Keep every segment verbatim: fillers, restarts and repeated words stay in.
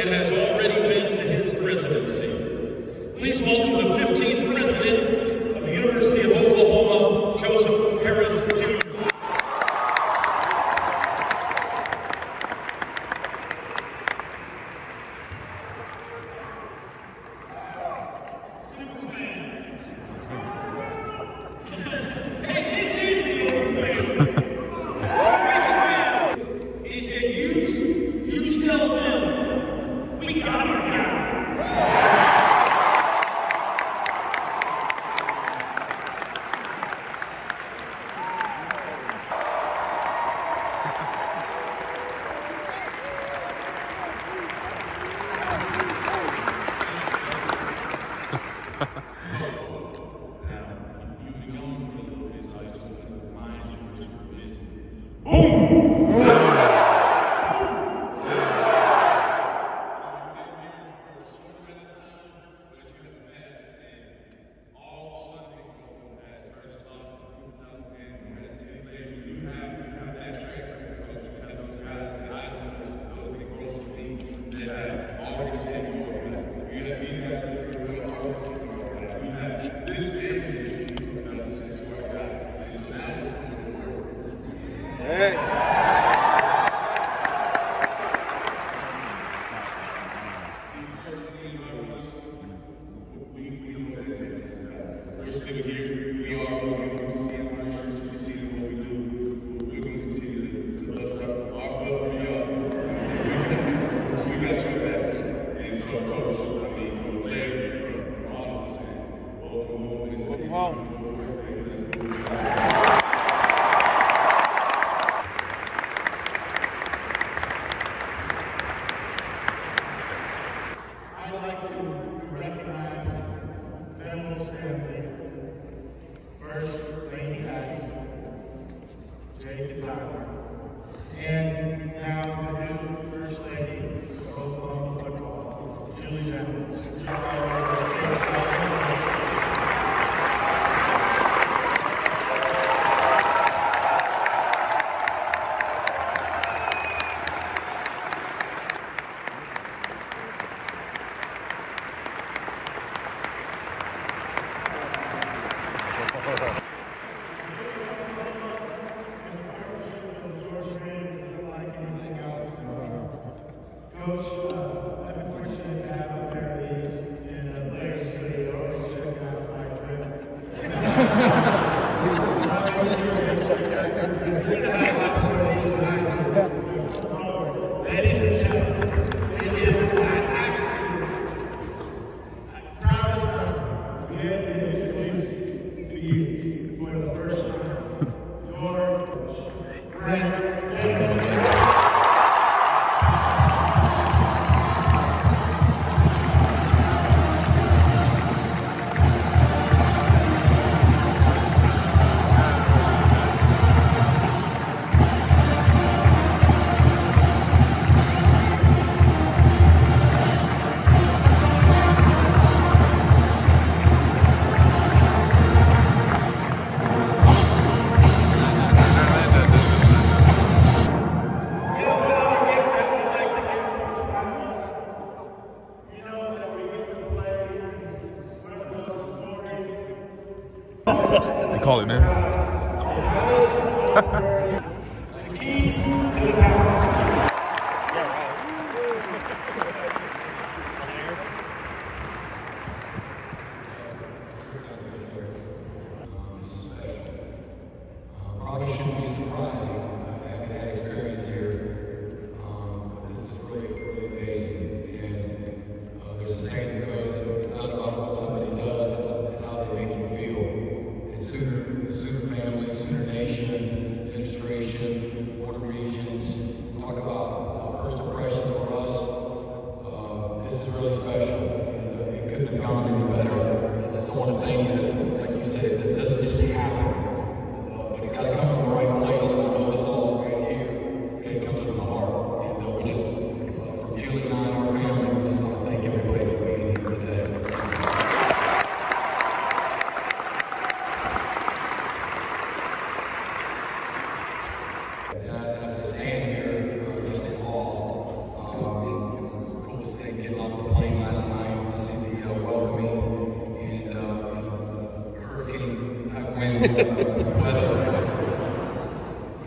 it has already been to his presidency. Please welcome the fifteenth president of the University of Oklahoma, Joseph Harris, Junior Call it, man. The keys to the palace. Probably shouldn't be surprising. I haven't had experience here, um, but this is really, really amazing. And uh, there's a saying that goes, it's not about what somebody does, it's, it's how they make you feel. Sooner, the Sooner family, Sooner Nation, administration, board of regents, talk about uh, first impressions for us. Uh, this is really special, and uh, it couldn't have gone any better. I just want to thank you, like you said, it doesn't just happen, uh, but it got to come from the right place. And I know this all right here, okay, it comes from the heart, and uh, we just, uh, from Julie and I, our family, we just want to thank everybody for being here today. And I, as I stand here, uh, just in and,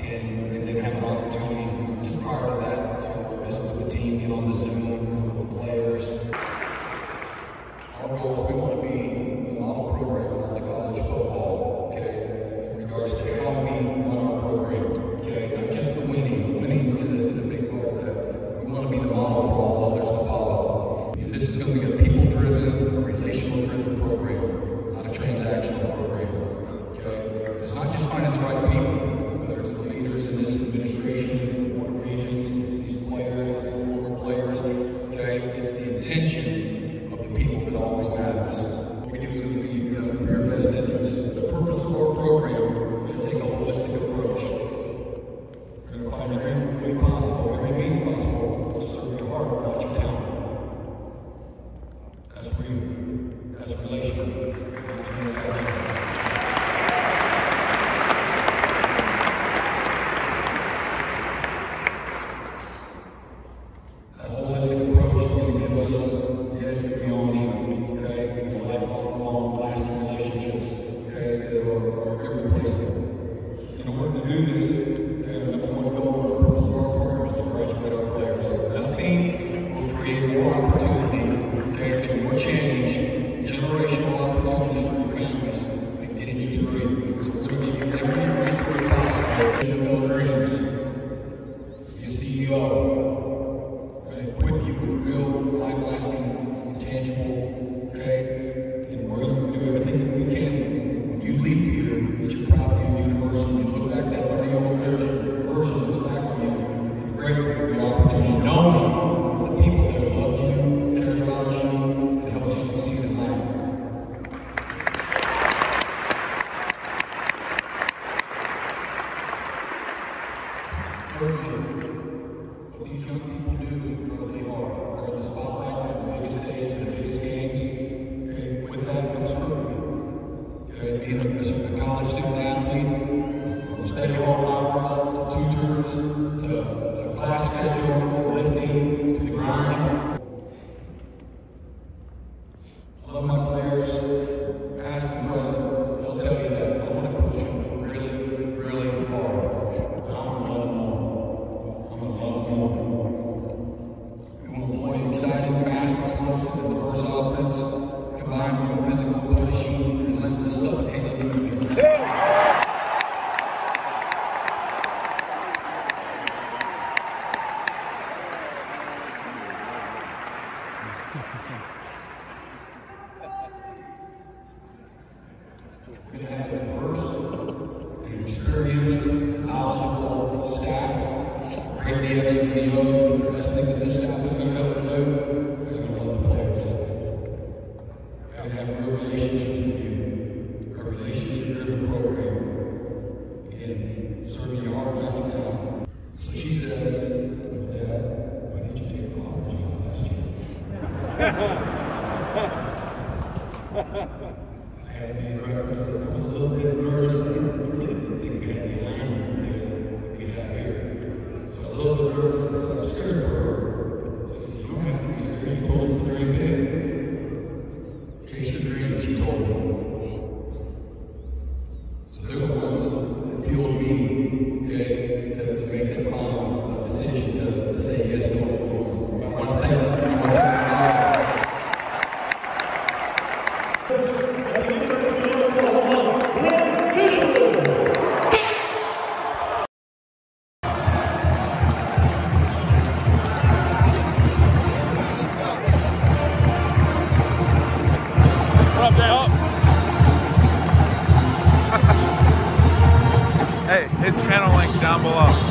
and then have an opportunity, we were just prior to that, to visit with the team, get on the Zoom with the players. Our goal is we want to be the model program around the college football, okay, in regards to how we run our program, okay, not just the winning. The winning is a, is a big part of that. We want to be the model for all others to follow. And this is going to be a people-driven, a relational-driven program, not a transactional program, okay? It's not just finding the right people, whether it's the leaders in this administration, it's the board of regents, it's these players, it's the former players, okay? It's the intention of the people that always matters. What we do is going to be uh, in your best interest. The purpose of our program, we're going to take a holistic approach. We're going to find every way possible, every means possible to serve your heart, not your talent. That's real. That's relational. That's transactional. Channel link down below.